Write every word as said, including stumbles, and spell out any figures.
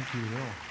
Thank you, Will.